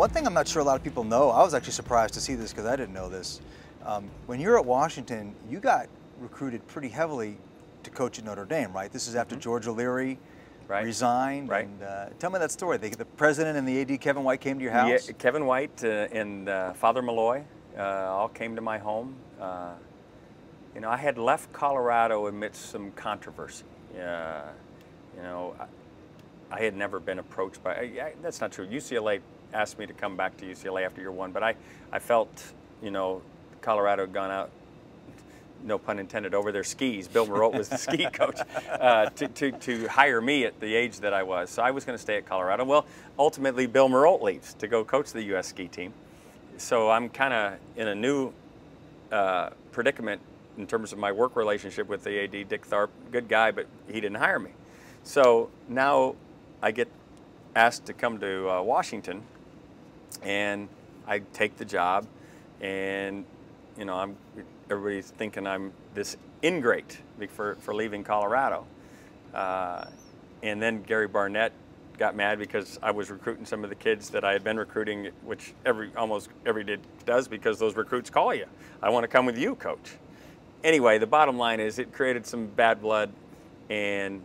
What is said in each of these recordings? One thing I'm not sure a lot of people know, I was actually surprised to see this because I didn't know this. When you're at Washington, you got recruited pretty heavily to coach at Notre Dame, right? This is after George O'Leary resigned. Right. And, tell me that story. The president and the AD, Kevin White, came to your house? Yeah, Kevin White and Father Malloy all came to my home. You know, I had left Colorado amidst some controversy. You know, I had never been approached by, that's not true. UCLA asked me to come back to UCLA after year one, but I felt, you know, Colorado had gone out, no pun intended, over their skis. Bill Marot was the ski coach, to hire me at the age that I was. So I was going to stay at Colorado. Well, ultimately, Bill Marot leaves to go coach the U.S. ski team. So I'm kind of in a new predicament in terms of my work relationship with the AD, Dick Tharp. Good guy, but he didn't hire me. So now I get asked to come to Washington, and I take the job, and you know, everybody's thinking I'm this ingrate for leaving Colorado. And then Gary Barnett got mad because I was recruiting some of the kids that I had been recruiting, which almost every kid does, because those recruits call you. I want to come with you, coach. Anyway, the bottom line is it created some bad blood, and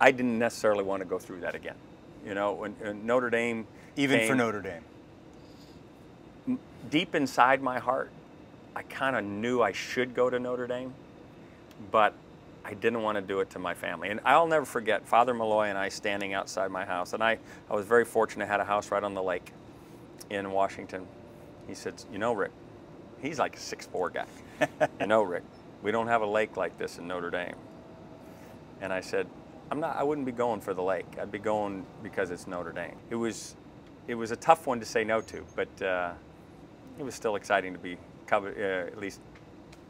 I didn't necessarily want to go through that again. You know, when Notre Dame even came, for Notre Dame. Deep inside my heart, I kind of knew I should go to Notre Dame, but I didn't want to do it to my family. And I'll never forget Father Malloy and I standing outside my house. And I was very fortunate. I had a house right on the lake in Washington. He said, you know, Rick, he's like a 6'4" guy. You know, Rick, we don't have a lake like this in Notre Dame. And I said, I wouldn't be going for the lake. I'd be going because it's Notre Dame. It was a tough one to say no to, but it was still exciting to be covered, at least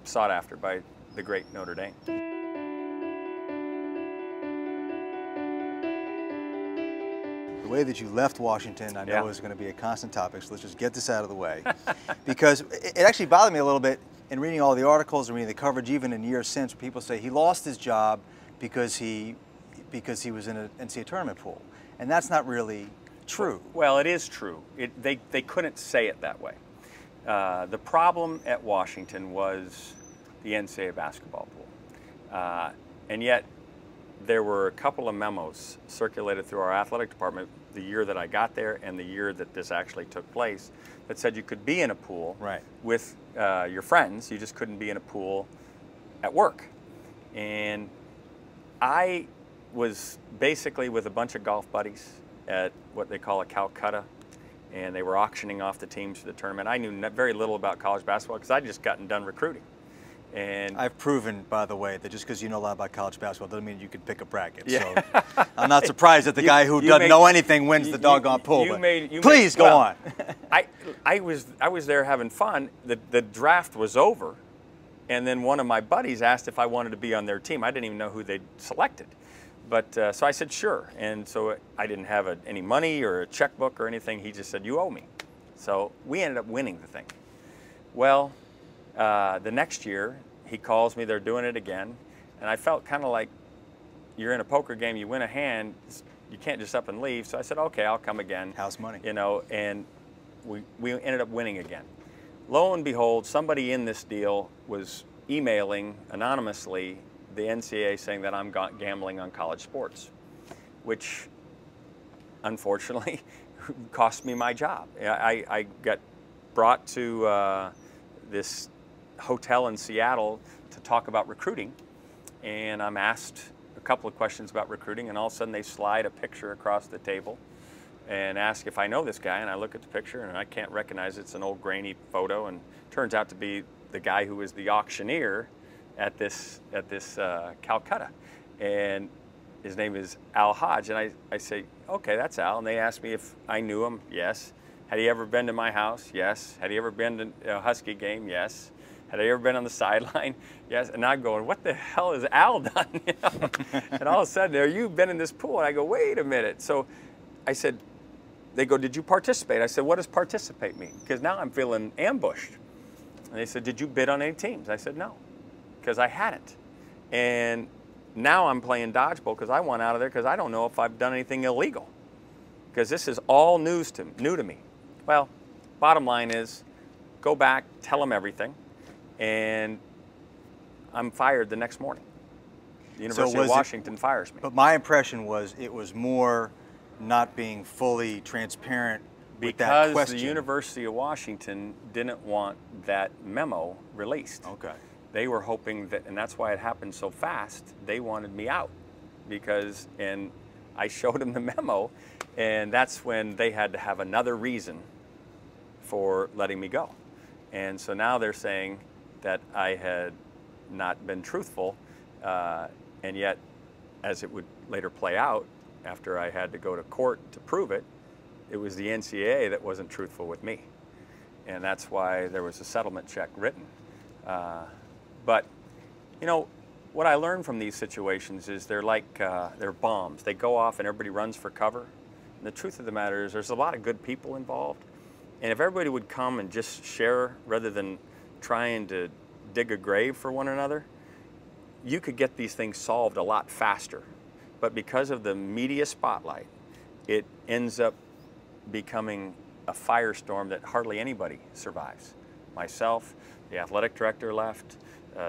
sought after by the great Notre Dame. The way that you left Washington, I know is going to be a constant topic, so let's just get this out of the way. Because it actually bothered me a little bit in reading all the articles and reading the coverage, even in years since, where people say he lost his job because he was in an NCAA tournament pool. And that's not really true. Well, it is true. They couldn't say it that way. The problem at Washington was the NCAA basketball pool. And yet, there were a couple of memos circulated through our athletic department the year that I got there and the year that this actually took place that said you could be in a pool with your friends. You just couldn't be in a pool at work. And I was basically with a bunch of golf buddies at what they call a Calcutta, and they were auctioning off the teams for the tournament. I knew very little about college basketball because I'd just gotten done recruiting. And I've proven, by the way, that just because you know a lot about college basketball doesn't mean you can pick a bracket. Yeah. So I'm not surprised that the guy who doesn't know anything wins the doggone pool. Please go on. I was there having fun. The draft was over. And then one of my buddies asked if I wanted to be on their team. I didn't even know who they'd selected. But so I said, sure. And so I didn't have any money or a checkbook or anything. He just said, you owe me. So we ended up winning the thing. Well, the next year, he calls me. They're doing it again. And I felt kind of like you're in a poker game. You win a hand. You can't just up and leave. So I said, OK, I'll come again. House money. You know, and we ended up winning again. Lo and behold, somebody in this deal was emailing anonymously the NCAA saying that I'm gambling on college sports, which unfortunately cost me my job. I got brought to this hotel in Seattle to talk about recruiting, and I'm asked a couple of questions about recruiting, and all of a sudden they slide a picture across the table and ask if I know this guy, and I look at the picture and I can't recognize it. It's an old grainy photo, and turns out to be the guy who was the auctioneer at this Calcutta, and his name is Al Hodge. And I say, okay, that's Al. And they asked me if I knew him. Yes. Had he ever been to my house? Yes. Had he ever been to a Husky game? Yes. Had I ever been on the sideline? Yes. And I'm going, what the hell has Al done? You know? And all of a sudden, there you've been in this pool. And I go, wait a minute. So I said, they go, did you participate? I said, what does participate mean? Because now I'm feeling ambushed. And they said, did you bid on any teams? I said, no, because I hadn't. And now I'm playing dodgeball because I want out of there because I don't know if I've done anything illegal. because this is all new to me. Well, bottom line is, go back, tell them everything, and I'm fired the next morning. The University of Washington fires me. But my impression was it was more not being fully transparent with that question. Because the University of Washington didn't want that memo released. Okay. They were hoping that, and that's why it happened so fast, they wanted me out. Because, and I showed them the memo, and that's when they had to have another reason for letting me go. And so now they're saying that I had not been truthful, and yet, as it would later play out, after I had to go to court to prove it, it was the NCAA that wasn't truthful with me. And that's why there was a settlement check written. But, you know, what I learned from these situations is they're like, they're bombs. They go off and everybody runs for cover. And the truth of the matter is there's a lot of good people involved. And if everybody would come and just share rather than trying to dig a grave for one another, you could get these things solved a lot faster. But because of the media spotlight, it ends up becoming a firestorm that hardly anybody survives. Myself, the athletic director left,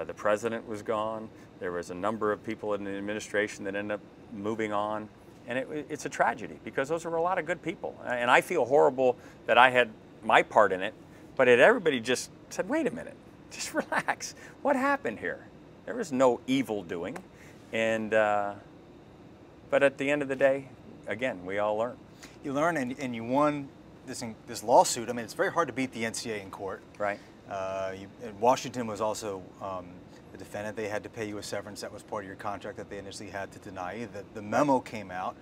the president was gone, there was a number of people in the administration that ended up moving on, and it's a tragedy because those were a lot of good people. And I feel horrible that I had my part in it, but everybody just said, wait a minute, just relax. What happened here? There was no evil doing. And, but at the end of the day, again, we all learn. You learn, and you won this lawsuit. I mean, it's very hard to beat the NCAA in court. Right. And Washington was also the defendant. They had to pay you a severance. That was part of your contract that they initially had to deny you. The memo came out.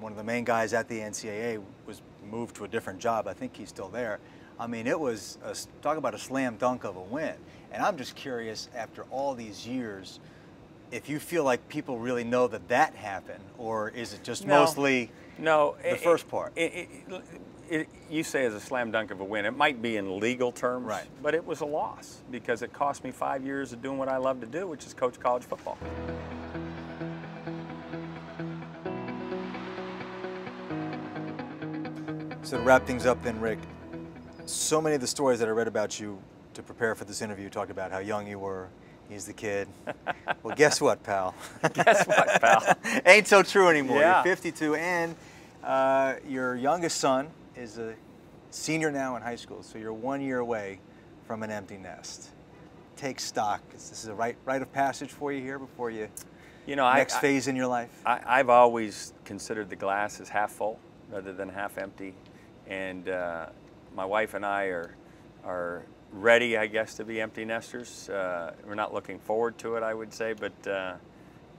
One of the main guys at the NCAA was moved to a different job. I think he's still there. I mean, it was, talk about a slam dunk of a win. And I'm just curious, after all these years, if you feel like people really know that that happened, or is it just mostly the first part? You say as a slam dunk of a win. It might be in legal terms, right, but it was a loss because it cost me 5 years of doing what I love to do, which is coach college football. So to wrap things up then, Rick, so many of the stories that I read about you to prepare for this interview talked about how young you were. He's the kid. Well, guess what, pal? Guess what, pal? Ain't so true anymore. Yeah. You're 52, and your youngest son is a senior now in high school, so you're 1 year away from an empty nest. Take stock. This is a rite of passage for you here before you, next phase in your life. I've always considered the glass as half full rather than half empty, and my wife and I are ready, I guess, to be empty nesters. We're not looking forward to it, I would say, but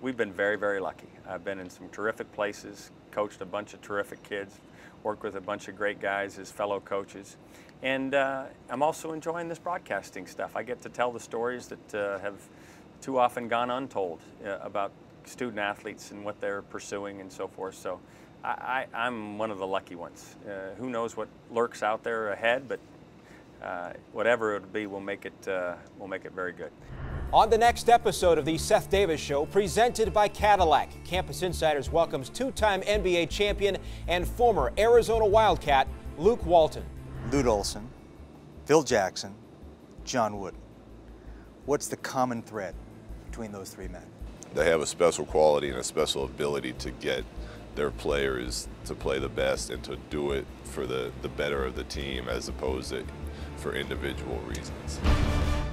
we've been very, very lucky. I've been in some terrific places, coached a bunch of terrific kids, worked with a bunch of great guys as fellow coaches, and I'm also enjoying this broadcasting stuff. I get to tell the stories that have too often gone untold about student athletes and what they're pursuing and so forth. So I'm one of the lucky ones. Who knows what lurks out there ahead, but whatever it'll be, we'll make it very good. On the next episode of the Seth Davis Show, presented by Cadillac, Campus Insiders welcomes two-time NBA champion and former Arizona Wildcat, Luke Walton. Lute Olson, Phil Jackson, John Wooden. What's the common thread between those three men? They have a special quality and a special ability to get their players to play the best and to do it for the better of the team as opposed to for individual reasons.